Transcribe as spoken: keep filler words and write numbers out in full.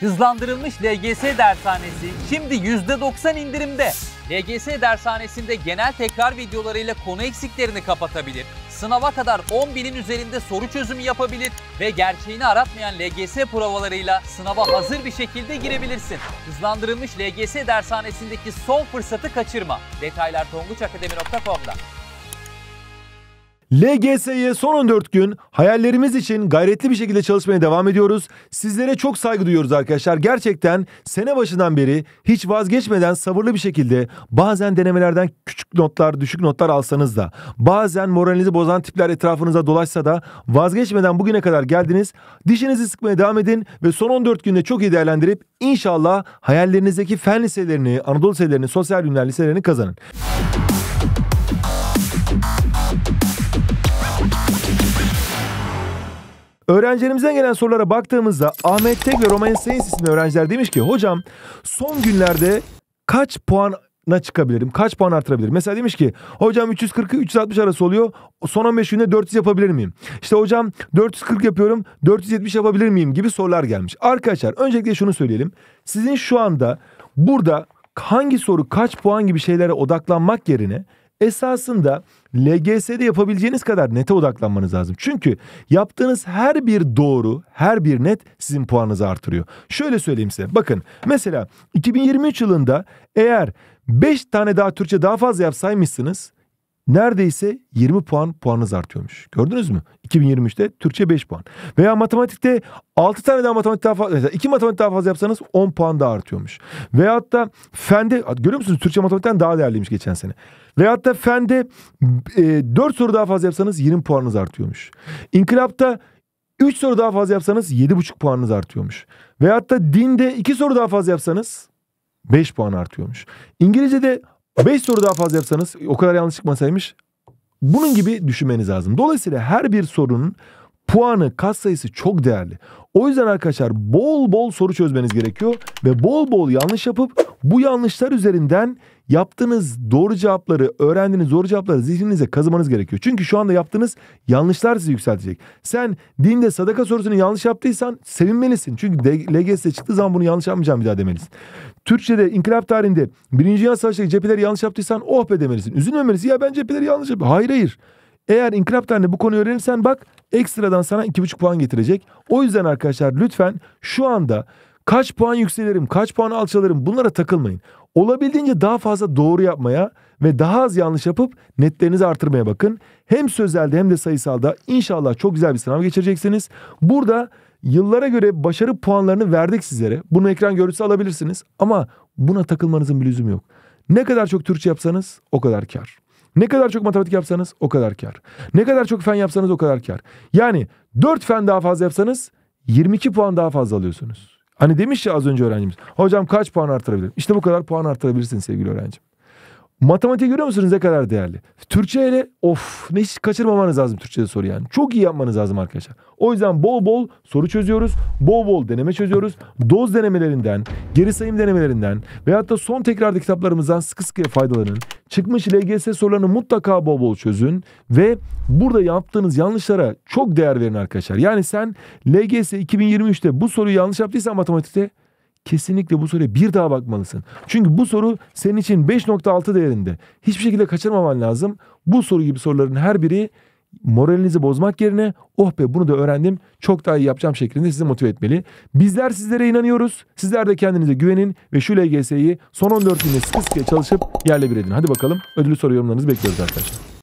Hızlandırılmış L G S dershanesi şimdi yüzde doksan indirimde. L G S dershanesinde genel tekrar videolarıyla konu eksiklerini kapatabilir, sınava kadar on binin üzerinde soru çözümü yapabilir ve gerçeğini aratmayan L G S provalarıyla sınava hazır bir şekilde girebilirsin. Hızlandırılmış L G S dershanesindeki son fırsatı kaçırma. Detaylar tonguç akademi nokta com'da. L G S'ye son on dört gün hayallerimiz için gayretli bir şekilde çalışmaya devam ediyoruz. Sizlere çok saygı duyuyoruz arkadaşlar. Gerçekten sene başından beri hiç vazgeçmeden sabırlı bir şekilde bazen denemelerden küçük notlar, düşük notlar alsanız da bazen moralinizi bozan tipler etrafınıza dolaşsa da vazgeçmeden bugüne kadar geldiniz. Dişinizi sıkmaya devam edin ve son on dört günde çok iyi değerlendirip inşallah hayallerinizdeki fen liselerini, Anadolu liselerini, sosyal bilimler liselerini kazanın. Öğrencilerimizden gelen sorulara baktığımızda Ahmet Tek ve Roman Sayın Sisimi öğrenciler demiş ki hocam son günlerde kaç puana çıkabilirim? Kaç puan artırabilirim? Mesela demiş ki hocam üç yüz kırk üç yüz altmış arası oluyor. Son on beş günde dört yüz yapabilir miyim? İşte hocam dört yüz kırk yapıyorum. dört yüz yetmiş yapabilir miyim? Gibi sorular gelmiş. Arkadaşlar öncelikle şunu söyleyelim. Sizin şu anda burada hangi soru kaç puan gibi şeylere odaklanmak yerine esasında L G S'de yapabileceğiniz kadar nete odaklanmanız lazım. Çünkü yaptığınız her bir doğru, her bir net sizin puanınızı artırıyor. Şöyle söyleyeyim size. Bakın mesela iki bin yirmi üç yılında eğer beş tane daha Türkçe daha fazla yapsaymışsınız neredeyse yirmi puan puanınız artıyormuş. Gördünüz mü? iki bin yirmi üçte Türkçe beş puan. Veya matematikte altı tane daha matematik daha fazla, mesela iki matematik daha fazla yapsanız on puan daha artıyormuş. Veyahut da fende, görüyor musunuz? Türkçe matematikten daha değerliymiş geçen sene. Veyahut da fende e, dört soru daha fazla yapsanız yirmi puanınız artıyormuş. İnkılapta üç soru daha fazla yapsanız yedi buçuk puanınız artıyormuş. Veyahut da dinde iki soru daha fazla yapsanız beş puan artıyormuş. İngilizce'de beş soru daha fazla yapsanız o kadar yanlış çıkmasaymış. Bunun gibi düşünmeniz lazım. Dolayısıyla her bir sorunun puanı, katsayısı çok değerli. O yüzden arkadaşlar bol bol soru çözmeniz gerekiyor ve bol bol yanlış yapıp bu yanlışlar üzerinden yaptığınız doğru cevapları, öğrendiğiniz doğru cevapları zihninize kazımanız gerekiyor. Çünkü şu anda yaptığınız yanlışlar sizi yükseltecek. Sen dinde sadaka sorusunu yanlış yaptıysan sevinmelisin. Çünkü L G S'de çıktığı zaman bunu yanlış yapmayacağım bir daha demelisin. Türkçe'de, inkılap tarihinde Birinci Dünya Savaşı'ndaki cepheleri yanlış yaptıysan oh be demelisin. Üzülmemelisin, ya ben cepheleri yanlış yaptım. Hayır hayır. Eğer inkılap tarihinde bu konuyu öğrenirsen bak ekstradan sana iki buçuk puan getirecek. O yüzden arkadaşlar lütfen şu anda kaç puan yükselirim, kaç puan alçalırım bunlara takılmayın. Olabildiğince daha fazla doğru yapmaya ve daha az yanlış yapıp netlerinizi artırmaya bakın. Hem sözelde hem de sayısalda inşallah çok güzel bir sınav geçireceksiniz. Burada yıllara göre başarı puanlarını verdik sizlere. Bunu ekran görüntüsü alabilirsiniz ama buna takılmanızın bir lüzumu yok. Ne kadar çok Türkçe yapsanız o kadar kar. Ne kadar çok matematik yapsanız o kadar kar. Ne kadar çok fen yapsanız o kadar kar. Yani dört fen daha fazla yapsanız yirmi iki puan daha fazla alıyorsunuz. Hani demiş ya az önce öğrencimiz. Hocam kaç puan artırabilirim? İşte bu kadar puan artırabilirsin sevgili öğrencim. Matematiği görüyor musunuz ne kadar değerli? Türkçe ile of ne hiç kaçırmamanız lazım Türkçe'de soru yani. Çok iyi yapmanız lazım arkadaşlar. O yüzden bol bol soru çözüyoruz. Bol bol deneme çözüyoruz. Doz denemelerinden, geri sayım denemelerinden veyahut da son tekrarda kitaplarımızdan sıkı sıkıya faydalanın. Çıkmış L G S sorularını mutlaka bol bol çözün ve burada yaptığınız yanlışlara çok değer verin arkadaşlar. Yani sen L G S iki bin yirmi üçte bu soruyu yanlış yaptıysan matematikte kesinlikle bu soruya bir daha bakmalısın. Çünkü bu soru senin için beş nokta altı değerinde. Hiçbir şekilde kaçırmaman lazım. Bu soru gibi soruların her biri moralinizi bozmak yerine oh be bunu da öğrendim çok daha iyi yapacağım şeklinde sizi motive etmeli. Bizler sizlere inanıyoruz. Sizler de kendinize güvenin ve şu L G S'yi son on dört günde sıkı sıkıya çalışıp yerle bir edin. Hadi bakalım ödüllü soru yorumlarınızı bekliyoruz arkadaşlar.